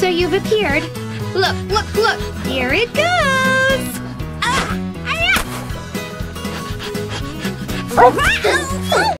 So you've appeared. Look, look, look! Here it goes! Ah! Ah!